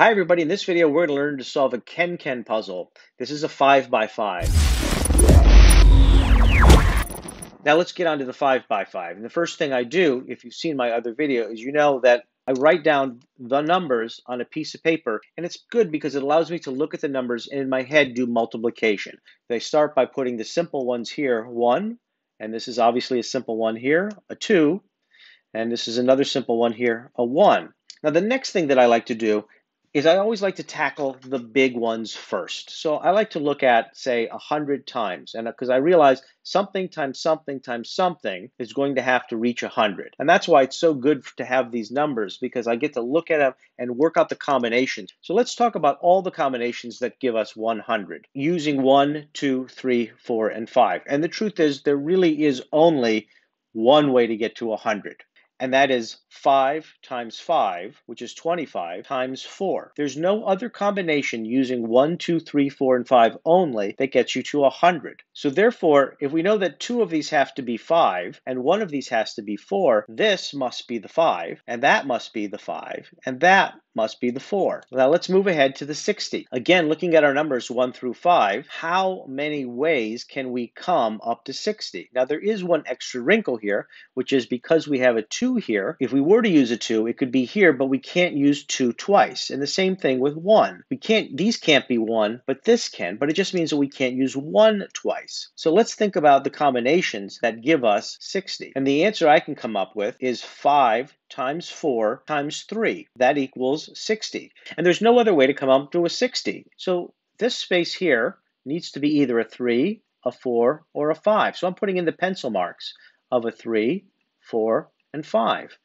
Hi everybody, in this video we're going to learn to solve a KenKen puzzle. This is a 5x5. Now let's get on to the 5x5. And the first thing I do, if you've seen my other video, is you know that I write down the numbers on a piece of paper, and it's good because it allows me to look at the numbers and in my head do multiplication. They start by putting the simple ones here, 1, and this is obviously a simple one here, a 2, and this is another simple one here, a 1. Now the next thing that I like to do is I always like to tackle the big ones first. So I like to look at, say, 100 times, and because I realize something times something times something is going to have to reach 100. And that's why it's so good to have these numbers, because I get to look at them and work out the combinations. So let's talk about all the combinations that give us 100, using 1, 2, 3, 4, and 5. And the truth is, there really is only one way to get to 100. And that is 5 times 5, which is 25, times 4. There's no other combination using 1, 2, 3, 4, and 5 only that gets you to 100. So therefore, if we know that two of these have to be 5, and one of these has to be 4, this must be the 5, and that must be the 5, and that must be the 4. Now let's move ahead to the 60. Again, looking at our numbers 1 through 5, how many ways can we come up to 60? Now there is one extra wrinkle here, which is because we have a 2 here, if we were to use a 2, it could be here, but we can't use 2 twice. And the same thing with 1. We can't, these can't be 1, but this can, but it just means that we can't use 1 twice. So let's think about the combinations that give us 60. And the answer I can come up with is 5 times 4 times 3. That equals 60. And there's no other way to come up to a 60. So this space here needs to be either a 3, a 4, or a 5. So I'm putting in the pencil marks of a 3, 4, and 5.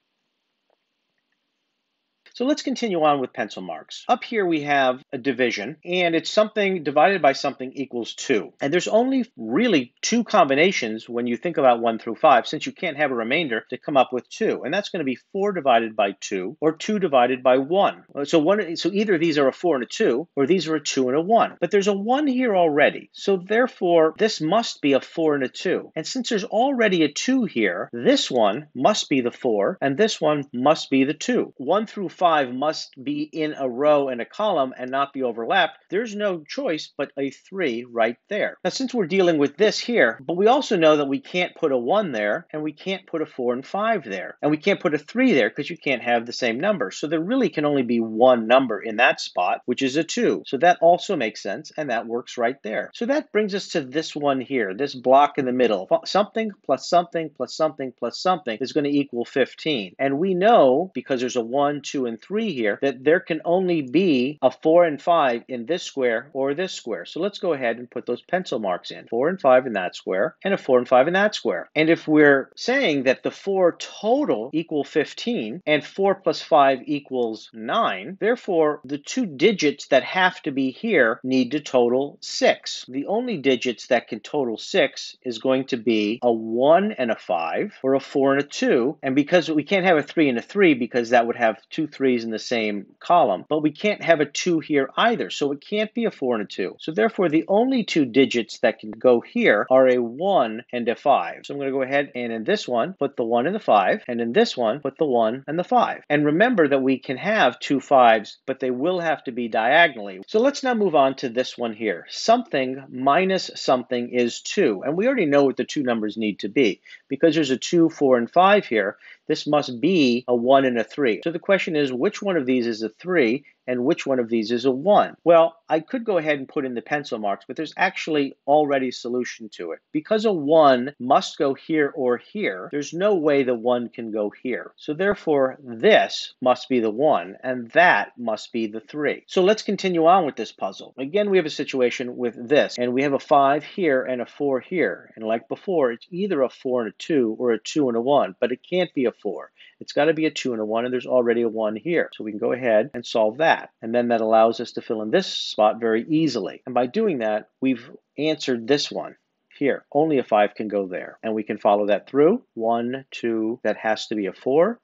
So let's continue on with pencil marks. Up here we have a division, and it's something divided by something equals 2. And there's only really two combinations when you think about 1 through 5, since you can't have a remainder, to come up with 2. And that's going to be 4 divided by 2, or 2 divided by 1. So either these are a 4 and a 2, or these are a 2 and a 1. But there's a 1 here already, so therefore this must be a 4 and a 2. And since there's already a 2 here, this one must be the 4, and this one must be the 2. 1 through 5 must be in a row and a column and not be overlapped. There's no choice but a 3 right there. Now, since we're dealing with this here, but we also know that we can't put a 1 there, and we can't put a 4 and 5 there, and we can't put a 3 there because you can't have the same number. So there really can only be one number in that spot, which is a 2. So that also makes sense, and that works right there. So that brings us to this one here, this block in the middle. Something plus something plus something plus something is going to equal 15. And we know, because there's a 1, 2, and 3 here, that there can only be a 4 and 5 in this square or this square. So let's go ahead and put those pencil marks in. 4 and 5 in that square, and a 4 and 5 in that square. And if we're saying that the 4 total equal 15, and 4 plus 5 equals 9, therefore the two digits that have to be here need to total 6. The only digits that can total 6 is going to be a 1 and a 5, or a 4 and a 2, and because we can't have a 3 and a 3 because that would have two 3s in the same column, but we can't have a 2 here either, so it can't be a 4 and a 2. So therefore, the only two digits that can go here are a 1 and a 5. So I'm going to go ahead and in this one, put the 1 and the 5, and in this one, put the 1 and the 5. And remember that we can have two 5s, but they will have to be diagonally. So let's now move on to this one here. Something minus something is 2, and we already know what the two numbers need to be. Because there's a 2, 4, and 5 here, this must be a 1 and a 3. So the question is, which one of these is a 3 and which one of these is a 1? Well, I could go ahead and put in the pencil marks, but there's actually already a solution to it. Because a 1 must go here or here, there's no way the 1 can go here. So therefore, this must be the 1, and that must be the 3. So let's continue on with this puzzle. Again, we have a situation with this, and we have a 5 here and a 4 here. And like before, it's either a 4 and a 2 or a 2 and a 1, but it can't be a 4. It's got to be a 2 and a 1, and there's already a 1 here. So we can go ahead and solve that. And then that allows us to fill in this spot very easily. And by doing that, we've answered this one here. Only a 5 can go there. And we can follow that through. 1, 2, that has to be a 4.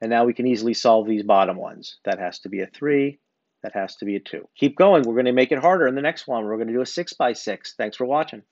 And now we can easily solve these bottom ones. That has to be a 3. That has to be a 2. Keep going. We're going to make it harder in the next one. We're going to do a 6x6. Thanks for watching.